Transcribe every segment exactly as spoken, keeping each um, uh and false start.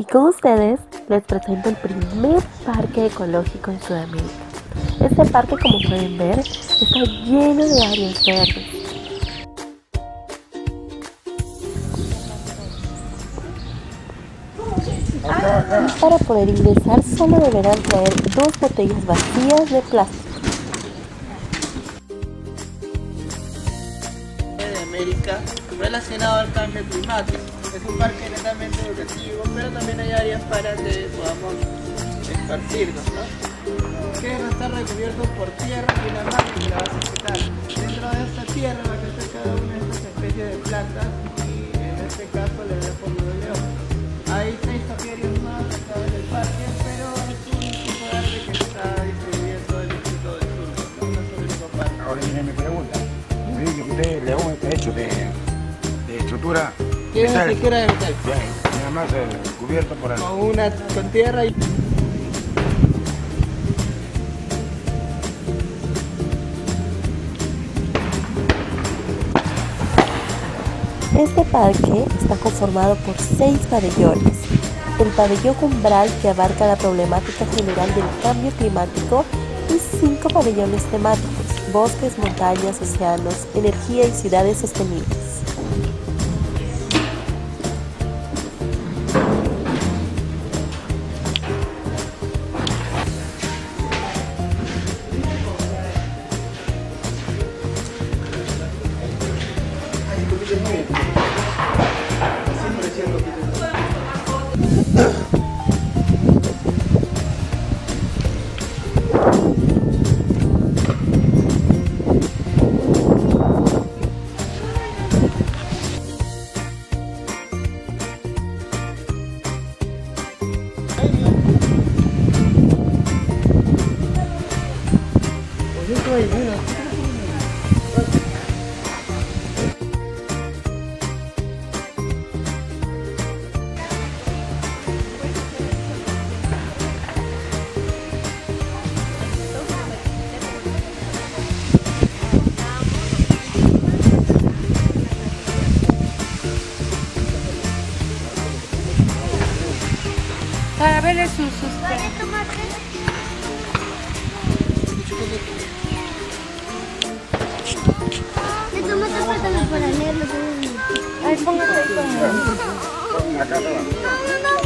Y con ustedes les presento el primer parque ecológico en Sudamérica. Este parque, como pueden ver, está lleno de áreas verdes. Para poder ingresar solo deberán traer dos botellas vacías de plástico. De América relacionado al cambio climático. Es un parque netamente educativo, pero también hay áreas para que podamos esparcirnos, ¿no? Que no está recubierto por tierra y la madre que la va a secar. Dentro de esta tierra va a crecer cada una de estas especies de plantas y en este caso le da como de león. Hay seis apiarios más acá en el parque, pero es un tipo de arte que está distribuido en todo el distrito del sur, ¿no? Sobre el papá. Ahora viene mi pregunta. Me dice que usted, león, está hecho de, de estructura. Tiene una estructura de metal. Nada más cubierto por algo. Con una con tierra y. Este parque está conformado por seis pabellones. El pabellón umbral, que abarca la problemática general del cambio climático, y cinco pabellones temáticos: bosques, montañas, océanos, energía y ciudades sostenibles. Para ver sus sus Ay, póngase ahí con acá. No, no, no.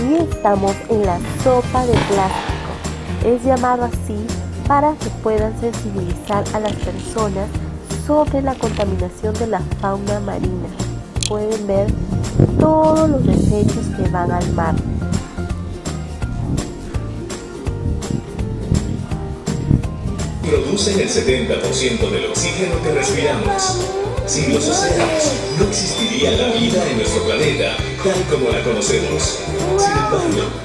Y estamos en la sopa de plástico, es llamado así para que puedan sensibilizar a las personas sobre la contaminación de la fauna marina. Pueden ver todos los desechos que van al mar. Producen el setenta por ciento del oxígeno que respiramos. Sin los océanos, no existiría la vida en nuestro planeta tal como la conocemos. Sin embargo,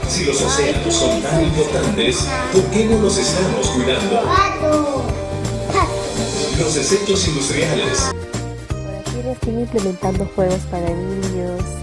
si los océanos son tan importantes, ¿por qué no los estamos cuidando? Los desechos industriales. Por aquí están implementando juegos para niños.